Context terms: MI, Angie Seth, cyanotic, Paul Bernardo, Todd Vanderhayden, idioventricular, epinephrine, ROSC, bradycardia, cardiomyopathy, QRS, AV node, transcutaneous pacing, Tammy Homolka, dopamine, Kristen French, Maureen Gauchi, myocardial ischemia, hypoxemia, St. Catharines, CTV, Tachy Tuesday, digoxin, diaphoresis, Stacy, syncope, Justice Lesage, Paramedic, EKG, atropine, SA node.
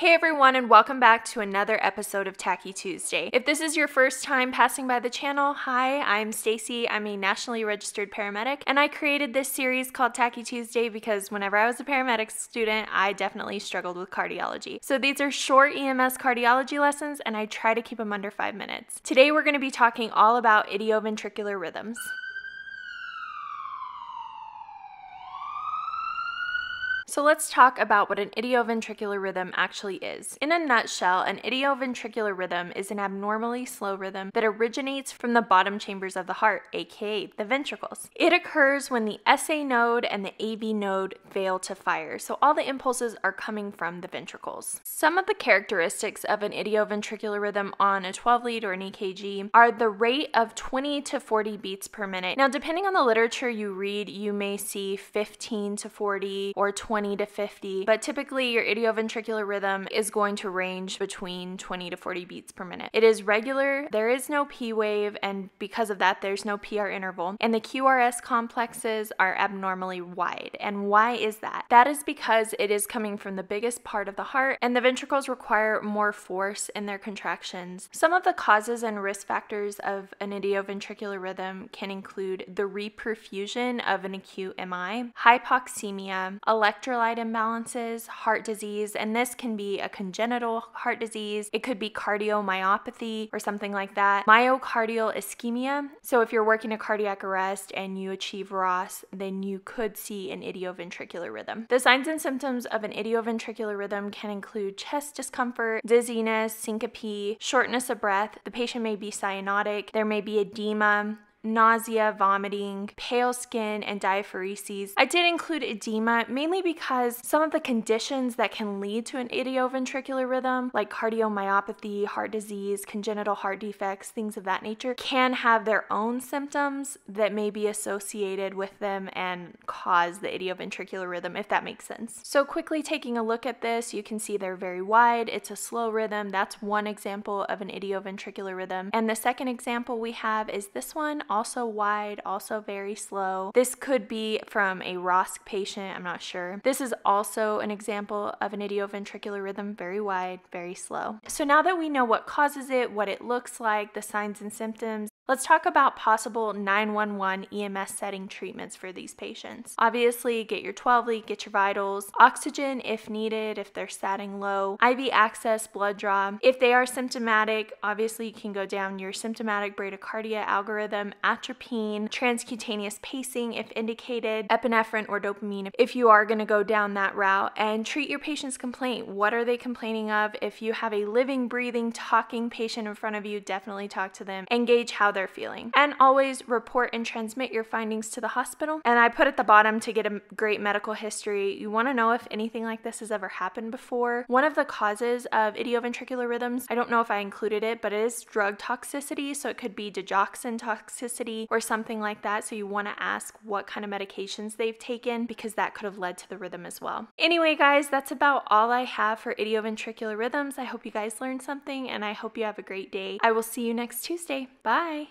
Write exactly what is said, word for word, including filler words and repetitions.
Hey everyone, and welcome back to another episode of Tachy Tuesday. If this is your first time passing by the channel, hi, I'm Stacy. I'm a nationally registered paramedic, and I created this series called Tachy Tuesday because whenever I was a paramedic student, I definitely struggled with cardiology. So these are short E M S cardiology lessons, and I try to keep them under five minutes. Today we're going to be talking all about idioventricular rhythms. So let's talk about what an idioventricular rhythm actually is. In a nutshell, an idioventricular rhythm is an abnormally slow rhythm that originates from the bottom chambers of the heart, aka the ventricles. It occurs when the S A node and the A V node fail to fire, so all the impulses are coming from the ventricles. Some of the characteristics of an idioventricular rhythm on a twelve lead or an E K G are the rate of twenty to forty beats per minute. Now, depending on the literature you read, you may see fifteen to forty or twenty to fifty, but typically your idioventricular rhythm is going to range between twenty to forty beats per minute. It is regular, there is no P wave, and because of that there's no P R interval, and the Q R S complexes are abnormally wide. And why is that? That is because it is coming from the biggest part of the heart, and the ventricles require more force in their contractions. Some of the causes and risk factors of an idioventricular rhythm can include the reperfusion of an acute M I, hypoxemia, electric electrolyte imbalances, heart disease, and this can be a congenital heart disease. It could be cardiomyopathy or something like that. Myocardial ischemia. So if you're working a cardiac arrest and you achieve R O S C, then you could see an idioventricular rhythm. The signs and symptoms of an idioventricular rhythm can include chest discomfort, dizziness, syncope, shortness of breath. The patient may be cyanotic. There may be edema, nausea, vomiting, pale skin, and diaphoresis. I did include edema mainly because some of the conditions that can lead to an idioventricular rhythm, like cardiomyopathy, heart disease, congenital heart defects, things of that nature, can have their own symptoms that may be associated with them and cause the idioventricular rhythm, if that makes sense. So quickly taking a look at this, you can see they're very wide. It's a slow rhythm. That's one example of an idioventricular rhythm. And the second example we have is this one, also wide, also very slow. This could be from a R O S C patient, I'm not sure. This is also an example of an idioventricular rhythm, very wide, very slow. So now that we know what causes it, what it looks like, the signs and symptoms, let's talk about possible nine one one E M S setting treatments for these patients. Obviously, get your twelve lead, get your vitals, oxygen if needed, if they're satting low, I V access, blood draw. If they are symptomatic, obviously you can go down your symptomatic bradycardia algorithm, atropine, transcutaneous pacing if indicated, epinephrine or dopamine if you are gonna go down that route, and treat your patient's complaint. What are they complaining of? If you have a living, breathing, talking patient in front of you, definitely talk to them. Engage how they're They're feeling, and always report and transmit your findings to the hospital. And I put at the bottom, to get a great medical history, you want to know if anything like this has ever happened before. One of the causes of idioventricular rhythms, I don't know if I included it, but it is drug toxicity, so it could be digoxin toxicity or something like that. So you want to ask what kind of medications they've taken, because that could have led to the rhythm as well. Anyway guys, that's about all I have for idioventricular rhythms. I hope you guys learned something, and I hope you have a great day. I will see you next Tuesday. Bye.